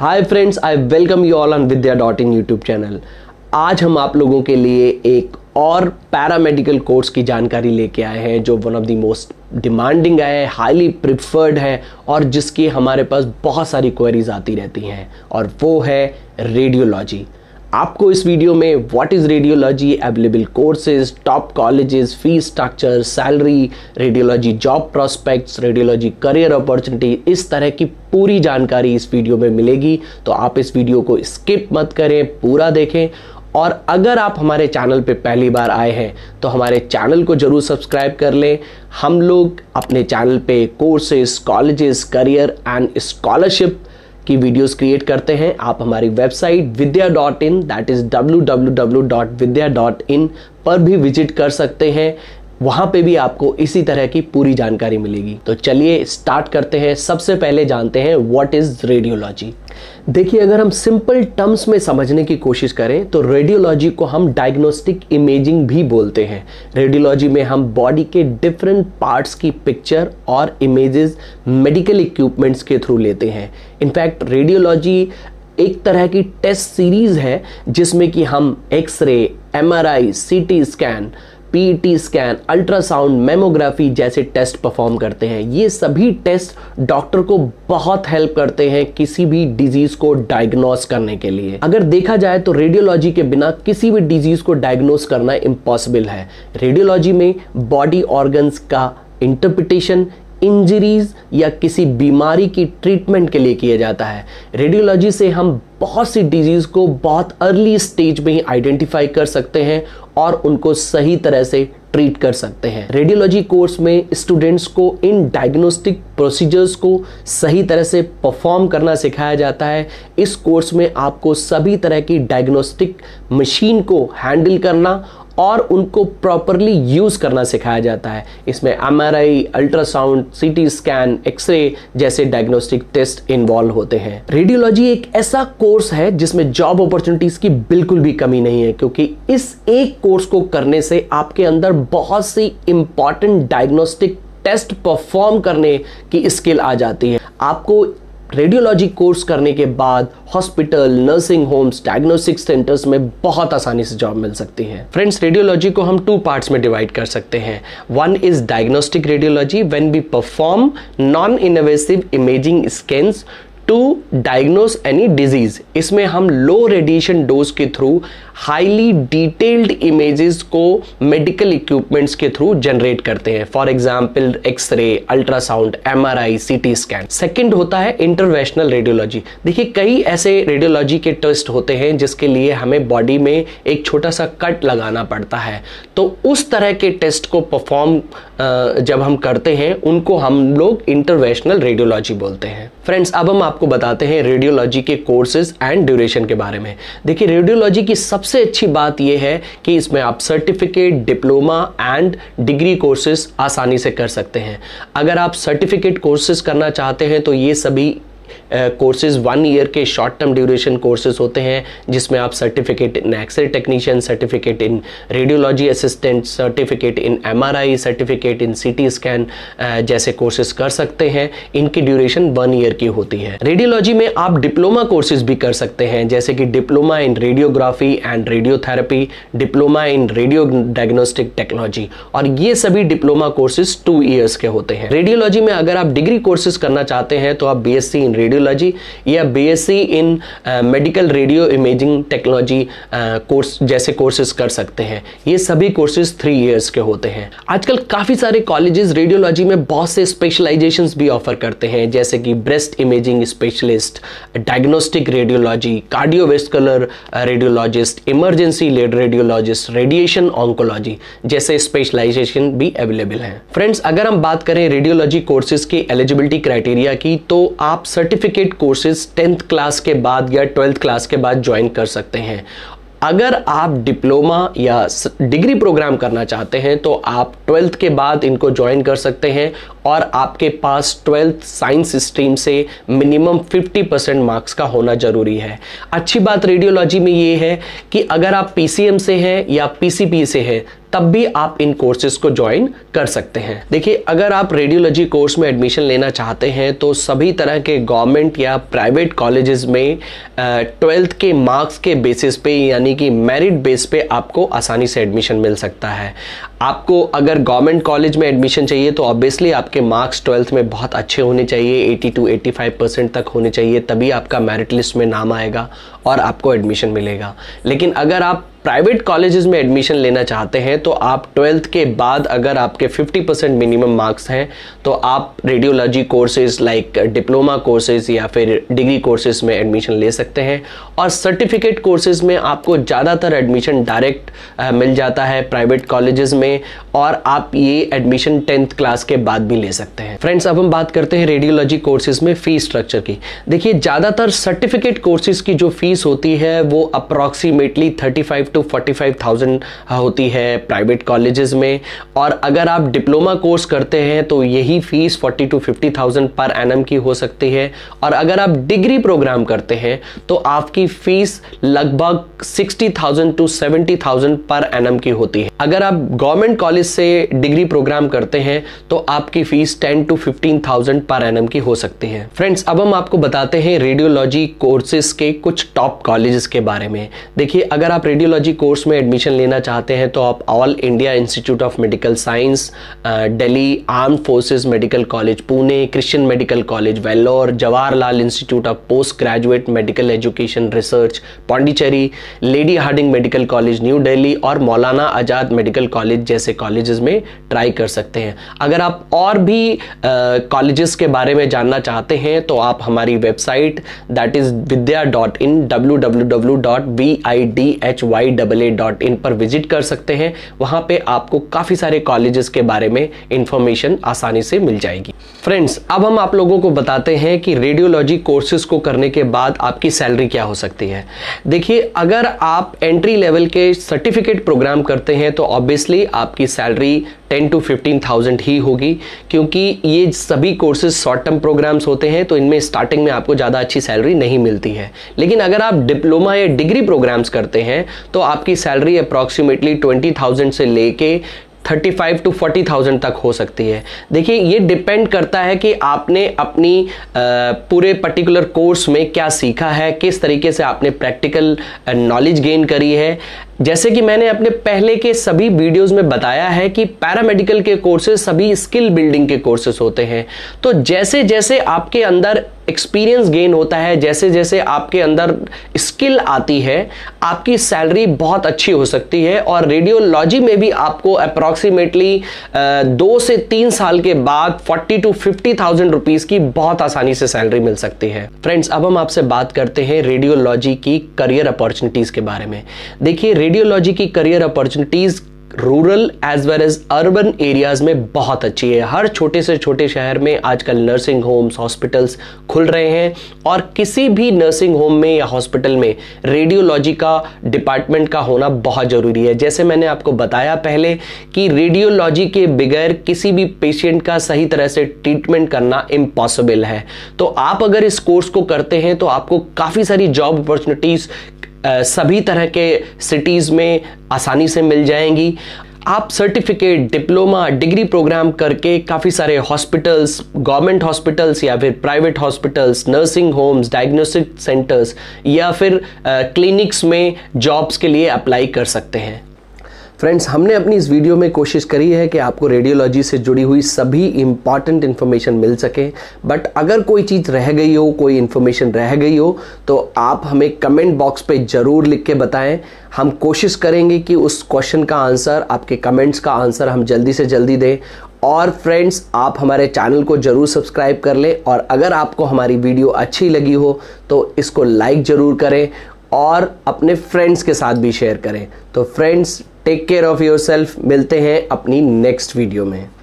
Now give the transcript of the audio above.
Hi friends, I welcome you all on vidya.in YouTube channel. आज हम आप लोगों के लिए एक और पैरामेडिकल कोर्स की जानकारी लेके आए हैं जो one of the most demanding है, हाईली प्रिफर्ड है और जिसकी हमारे पास बहुत सारी क्वेरीज आती रहती हैं, और वो है रेडियोलॉजी। आपको इस वीडियो में what is radiology, available courses, top colleges, fee structure, salary, radiology job prospects, radiology career opportunity, इस तरह की पूरी जानकारी इस वीडियो में मिलेगी। तो आप इस वीडियो को स्किप मत करें, पूरा देखें। और अगर आप हमारे चैनल पे पहली बार आए हैं तो हमारे चैनल को ज़रूर सब्सक्राइब कर लें। हम लोग अपने चैनल पे courses, colleges, career and scholarship की वीडियोस क्रिएट करते हैं। आप हमारी website vidya.in, that is www.vidya.in पर भी विजिट कर सकते हैं। वहाँ पे भी आपको इसी तरह की पूरी जानकारी मिलेगी। तो चलिए स्टार्ट करते हैं। सबसे पहले जानते हैं व्हाट इज़ रेडियोलॉजी। देखिए, अगर हम सिंपल टर्म्स में समझने की कोशिश करें तो रेडियोलॉजी को हम डायग्नोस्टिक इमेजिंग भी बोलते हैं। रेडियोलॉजी में हम बॉडी के डिफरेंट पार्ट्स की पिक्चर और इमेजेस मेडिकल इक्विपमेंट्स के थ्रू लेते हैं। इनफैक्ट रेडियोलॉजी एक तरह की टेस्ट सीरीज़ है जिसमें कि हम x ray, MRI, CT scan, PET scan, ultrasound, mammography जैसे टेस्ट परफॉर्म करते हैं। ये सभी टेस्ट डॉक्टर को बहुत हेल्प करते हैं किसी भी डिजीज़ को डायग्नोस करने के लिए। अगर देखा जाए तो रेडियोलॉजी के बिना किसी भी डिजीज़ को डायग्नोस करना इम्पॉसिबल है। रेडियोलॉजी में बॉडी ऑर्गन्स का इंटरप्रिटेशन इंजरीज या किसी बीमारी की ट्रीटमेंट के लिए किया जाता है। रेडियोलॉजी से हम बहुत सी डिजीज़ को बहुत अर्ली स्टेज में ही आइडेंटिफाई कर सकते हैं और उनको सही तरह से ट्रीट कर सकते हैं। रेडियोलॉजी कोर्स में स्टूडेंट्स को इन डायग्नोस्टिक प्रोसीजर्स को सही तरह से परफॉर्म करना सिखाया जाता है। इस कोर्स में आपको सभी तरह की डायग्नोस्टिक मशीन को हैंडल करना और उनको प्रॉपरली यूज़ करना सिखाया जाता है। इसमें MRI, ultrasound, CT scan, x ray जैसे डायग्नोस्टिक टेस्ट इन्वॉल्व होते हैं। रेडियोलॉजी एक ऐसा कोर्स है जिसमें जॉब अपॉर्चुनिटीज़ की बिल्कुल भी कमी नहीं है, क्योंकि इस एक कोर्स को करने से आपके अंदर बहुत सी इंपॉर्टेंट डायग्नोस्टिक टेस्ट परफॉर्म करने की स्किल आ जाती है। आपको रेडियोलॉजी कोर्स करने के बाद hospital, nursing homes, diagnostic centres में बहुत आसानी से जॉब मिल सकती है। फ्रेंड्स, रेडियोलॉजी को हम टू पार्ट्स में डिवाइड कर सकते हैं। One is diagnostic radiology when we perform non invasive imaging scans to diagnose any disease. इसमें हम लो रेडिएशन डोज के थ्रू हाईली डिटेल्ड इमेजेस को मेडिकल इक्विपमेंट्स के थ्रू जनरेट करते हैं। For example x ray, ultrasound, MRI, CT scan. Second होता है interventional radiology. देखिए, कई ऐसे रेडियोलॉजी के टेस्ट होते हैं जिसके लिए हमें बॉडी में एक छोटा सा कट लगाना पड़ता है। तो उस तरह के टेस्ट को परफॉर्म जब हम करते हैं उनको हम लोग इंटरवेंशनल रेडियोलॉजी बोलते हैं। फ्रेंड्स, अब हम आपको बताते हैं रेडियोलॉजी के कोर्सेज एंड ड्यूरेशन के बारे में। देखिए, रेडियोलॉजी की सबसे अच्छी बात यह है कि इसमें आप certificate, diploma and degree courses आसानी से कर सकते हैं। अगर आप सर्टिफिकेट कोर्सेज करना चाहते हैं तो ये सभी कोर्सेज 1 ईयर के शॉर्ट टर्म ड्यूरेशन कोर्सेज होते हैं, जिसमें आप certificate in x ray technician, certificate in radiology assistant, certificate in MRI, certificate in CT scan जैसे कोर्सेज कर सकते हैं। इनकी ड्यूरेशन 1 ईयर की होती है। रेडियोलॉजी में आप डिप्लोमा कोर्सेज भी कर सकते हैं, जैसे कि diploma in radiography and radiotherapy, diploma in radio diagnostic technology, और ये सभी डिप्लोमा कोर्सेज 2 ईयर्स के होते हैं। रेडियोलॉजी में अगर आप डिग्री कोर्सेज करना चाहते हैं तो आप BSc इन रेडियोलॉजी या BSc in medical radio imaging technology course जैसे कोर्सेज कर सकते हैं। ये सभी कोर्सेज 3 ईयर्स के होते हैं। आजकल काफ़ी सारे कॉलेजेस रेडियोलॉजी में बहुत से स्पेशलाइजेशंस भी ऑफर करते हैं, जैसे कि breast imaging specialist, diagnostic radiology, cardiovascular radiologist, emergency led radiologist, radiation oncology जैसे स्पेशलाइजेशन भी अवेलेबल हैं। फ्रेंड्स, अगर हम बात करें रेडियोलॉजी कोर्सेज के एलिजिबिलिटी क्राइटेरिया की, तो आप सर्टिफिकेट कोर्सेज 10th क्लास के बाद या 12th क्लास के बाद ज्वाइन कर सकते हैं। अगर आप डिप्लोमा या डिग्री प्रोग्राम करना चाहते हैं तो आप 12th के बाद इनको ज्वाइन कर सकते हैं, और आपके पास 12th साइंस स्ट्रीम से मिनिमम 50% मार्क्स का होना ज़रूरी है। अच्छी बात रेडियोलॉजी में ये है कि अगर आप PCM से हैं या PCP से हैं तब भी आप इन कोर्सेज को ज्वाइन कर सकते हैं। देखिए, अगर आप रेडियोलॉजी कोर्स में एडमिशन लेना चाहते हैं तो सभी तरह के गवर्नमेंट या प्राइवेट कॉलेजेस में 12th के मार्क्स के बेसिस पे यानी कि मेरिट बेस पे आपको आसानी से एडमिशन मिल सकता है। आपको अगर गवर्नमेंट कॉलेज में एडमिशन चाहिए तो ऑब्वियसली आपके मार्क्स 12th में बहुत अच्छे होने चाहिए, 80 to 85% तक होने चाहिए, तभी आपका मेरिट लिस्ट में नाम आएगा और आपको एडमिशन मिलेगा। लेकिन अगर आप प्राइवेट कॉलेजेस में एडमिशन लेना चाहते हैं तो आप 12th के बाद अगर आपके 50% मिनिमम मार्क्स हैं तो आप radiology courses like diploma courses या फिर डिग्री कोर्सेज में एडमिशन ले सकते हैं। और सर्टिफिकेट कोर्सेज में आपको ज़्यादातर एडमिशन डायरेक्ट मिल जाता है प्राइवेट कॉलेजेस में, और आप ये एडमिशन 10th क्लास के बाद भी ले सकते हैं। फ्रेंड्स, अब हम बात करते हैं रेडियोलॉजी कोर्सेज में फ़ीस स्ट्रक्चर की। देखिए, ज़्यादातर सर्टिफिकेट कोर्सेज की जो फ़ीस होती है वो अप्रॉक्सीमेटली 35,000 to 45,000 होती है प्राइवेट कॉलेजेस में, और अगर आप डिप्लोमा कोर्स करते हैं तो यही फीस 40,000 to 50,000 पर एनम की हो सकती है। और अगर आप डिग्री प्रोग्राम करते हैं तो आपकी फीस लगभग 60,000 to 70,000 पर एनम की होती है। अगर आप गवर्नमेंट कॉलेज से डिग्री प्रोग्राम करते हैं तो आपकी फीस 10,000 to 15,000 पर एनम की हो सकती है। फ्रेंड्स, अब हम आपको बताते हैं रेडियोलॉजी कोर्सेज के कुछ टॉप कॉलेजेस के बारे में। देखिए, अगर आप रेडियोलॉजी कोर्स में एडमिशन लेना चाहते हैं तो आप all India institute of medical science, Delhi, armed forces medical college Pune, Christian medical college Vellore, Jawaharlal institute of post graduate medical education research Pondicherry, lady Hardinge medical college new Delhi और मौलाना आजाद मेडिकल कॉलेज जैसे कॉलेजेस में try कर सकते हैं। अगर आप और भी कॉलेजेस के बारे में जानना चाहते हैं तो आप हमारी website that is vidya.in www.vidya.in पर विजिट कर सकते हैं। वहां पे आपको काफी सारे कॉलेजेस के बारे में इंफॉर्मेशन आसानी से मिल जाएगी। फ्रेंड्स, अब हम आप लोगों को बताते हैं कि रेडियोलॉजी कोर्सेज को करने के बाद आपकी सैलरी क्या हो सकती है। देखिए, अगर आप एंट्री लेवल के सर्टिफिकेट प्रोग्राम करते हैं तो ऑब्वियसली आपकी सैलरी 10,000 to 15,000 ही होगी, क्योंकि ये सभी कोर्सेज शॉर्ट टर्म प्रोग्राम्स होते हैं तो इनमें स्टार्टिंग में आपको ज़्यादा अच्छी सैलरी नहीं मिलती है। लेकिन अगर आप डिप्लोमा या डिग्री प्रोग्राम्स करते हैं तो आपकी सैलरी अप्रॉक्सीमेटली 20,000 से लेके 35,000 to 40,000 तक हो सकती है। देखिए, ये डिपेंड करता है कि आपने अपनी पूरे पर्टिकुलर कोर्स में क्या सीखा है, किस तरीके से आपने प्रैक्टिकल नॉलेज गेन करी है। जैसे कि मैंने अपने पहले के सभी वीडियोस में बताया है कि पैरामेडिकल के कोर्सेज सभी स्किल बिल्डिंग के कोर्सेज होते हैं। तो जैसे जैसे आपके अंदर एक्सपीरियंस गेन होता है, जैसे जैसे आपके अंदर स्किल आती है, आपकी सैलरी बहुत अच्छी हो सकती है। और रेडियोलॉजी में भी आपको अप्रॉक्सीमेटली 2 से 3 साल के बाद 40,000 to 50,000 रुपीज़ की बहुत आसानी से सैलरी मिल सकती है। फ्रेंड्स, अब हम आपसे बात करते हैं रेडियोलॉजी की करियर अपॉर्चुनिटीज़ के बारे में। देखिए, रेडियोलॉजी की career opportunities rural as well as urban areas में बहुत अच्छी है। हर छोटे से छोटे शहर में आजकल नर्सिंग होम्स, हॉस्पिटल्स खुल रहे हैं, और किसी भी नर्सिंग होम में या हॉस्पिटल में रेडियोलॉजी का डिपार्टमेंट का होना बहुत ज़रूरी है। जैसे मैंने आपको बताया पहले कि रेडियोलॉजी के बगैर किसी भी पेशेंट का सही तरह से ट्रीटमेंट करना इम्पॉसिबल है। तो आप अगर इस कोर्स को करते हैं तो आपको काफ़ी सारी जॉब अपॉर्चुनिटीज़ सभी तरह के सिटीज़ में आसानी से मिल जाएंगी। आप सर्टिफिकेट, डिप्लोमा, डिग्री प्रोग्राम करके काफ़ी सारे हॉस्पिटल्स, गवर्नमेंट हॉस्पिटल्स या फिर private hospitals, nursing homes, diagnostic centres या फिर क्लिनिक्स में जॉब्स के लिए अप्लाई कर सकते हैं। फ्रेंड्स, हमने अपनी इस वीडियो में कोशिश करी है कि आपको रेडियोलॉजी से जुड़ी हुई सभी इम्पॉर्टेंट इन्फॉर्मेशन मिल सके। बट अगर कोई चीज़ रह गई हो, कोई इन्फॉर्मेशन रह गई हो, तो आप हमें कमेंट बॉक्स पे ज़रूर लिख के बताएं। हम कोशिश करेंगे कि उस क्वेश्चन का आंसर, आपके कमेंट्स का आंसर हम जल्दी से जल्दी दें। और फ्रेंड्स, आप हमारे चैनल को ज़रूर सब्सक्राइब कर लें, और अगर आपको हमारी वीडियो अच्छी लगी हो तो इसको लाइक ज़रूर करें और अपने फ्रेंड्स के साथ भी शेयर करें। तो friends, take care of yourself. मिलते हैं अपनी नेक्स्ट वीडियो में।